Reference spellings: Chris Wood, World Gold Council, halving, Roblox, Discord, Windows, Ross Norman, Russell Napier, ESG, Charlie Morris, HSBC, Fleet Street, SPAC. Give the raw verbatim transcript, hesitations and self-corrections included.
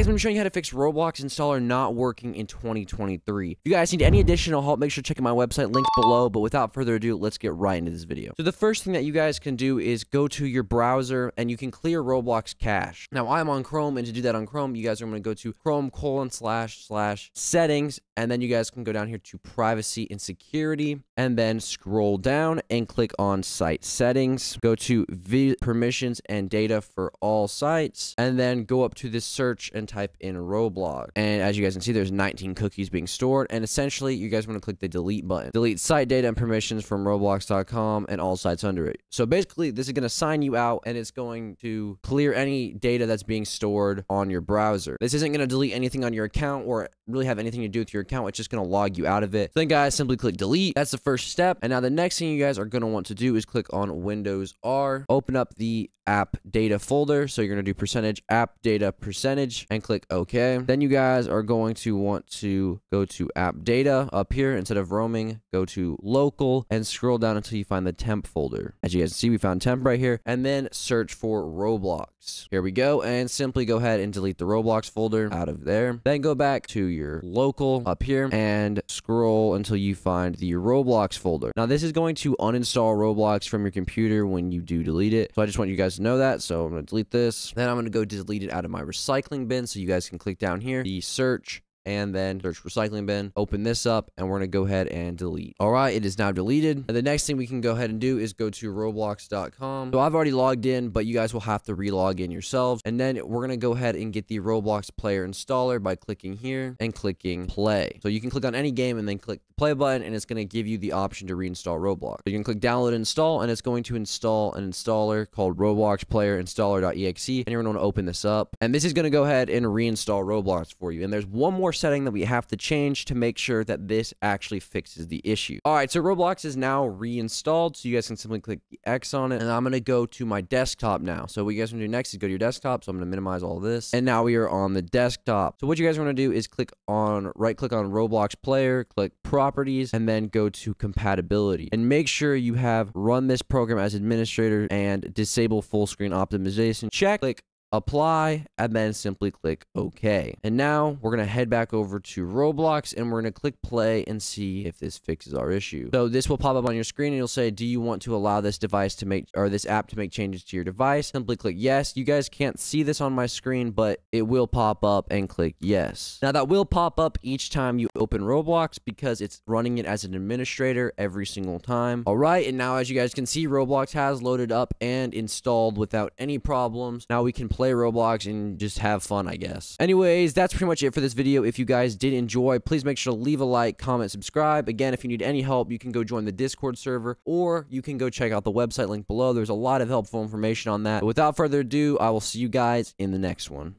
guys, I'm going to be showing you how to fix Roblox installer not working in twenty twenty-three. If you guys need any additional help, make sure to check out my website, link below. But without further ado, let's get right into this video. So the first thing that you guys can do is go to your browser and you can clear Roblox cache. Now, I'm on Chrome, and to do that on Chrome, you guys are going to go to Chrome colon slash slash settings, and then you guys can go down here to privacy and security, and then scroll down and click on site settings. Go to v permissions and data for all sites, and then go up to the search and type in Roblox. And as you guys can see, there's nineteen cookies being stored. And essentially, you guys want to click the delete button. Delete site data and permissions from roblox dot com and all sites under it. So basically, this is going to sign you out, and it's going to clear any data that's being stored on your browser. This isn't going to delete anything on your account or really have anything to do with your account. It's just going to log you out of it. So then, guys, simply click delete. That's the first step. And now the next thing you guys are going to want to do is click on Windows R, open up the app data folder. So you're going to do percentage app data percentage and click OK. Then you guys are going to want to go to app data up here. Instead of roaming, go to local and scroll down until you find the temp folder. As you guys see, we found temp right here, and then search for Roblox. Here we go. And simply go ahead and delete the Roblox folder out of there. Then go back to your local up here and scroll until you find the Roblox folder. Now this is going to uninstall Roblox from your computer when you do delete it. So I just want you guys to know that. So I'm going to delete this. Then I'm going to go delete it out of my recycling bin. So you guys can click down here, the search, and then search recycling bin, open this up, and we're going to go ahead and delete. All right, it is now deleted. And the next thing we can go ahead and do is go to roblox dot com. So I've already logged in, but you guys will have to re-log in yourselves. And then we're going to go ahead and get the Roblox player installer by clicking here and clicking play. So you can click on any game and then click the play button, and it's going to give you the option to reinstall Roblox. So you can click download install, and it's going to install an installer called Roblox player installer.exe. And you're going to open this up, and this is going to go ahead and reinstall Roblox for you. And there's one more setting that we have to change to make sure that this actually fixes the issue. All right, so Roblox is now reinstalled. So you guys can simply click the X on it, and I'm going to go to my desktop now. So what you guys want to do next is go to your desktop. So I'm going to minimize all this, and now we are on the desktop. So what you guys want to do is click on, right click on Roblox player, click properties, and then go to compatibility, and make sure you have run this program as administrator and disable full screen optimization. Check, click apply, and then simply click OK. And now we're going to head back over to Roblox, and we're going to click play and see if this fixes our issue. So this will pop up on your screen, and you'll say, do you want to allow this device to make, or this app to make changes to your device? Simply click yes. You guys can't see this on my screen, but it will pop up, and click yes. Now that will pop up each time you open Roblox because it's running it as an administrator every single time. All right. And now, as you guys can see, Roblox has loaded up and installed without any problems. Now we can play play Roblox and just have fun, I guess. Anyways, that's pretty much it for this video. If you guys did enjoy, please make sure to leave a like, comment, subscribe. Again, if you need any help, you can go join the Discord server, or you can go check out the website, link below. There's a lot of helpful information on that. But without further ado, I will see you guys in the next one.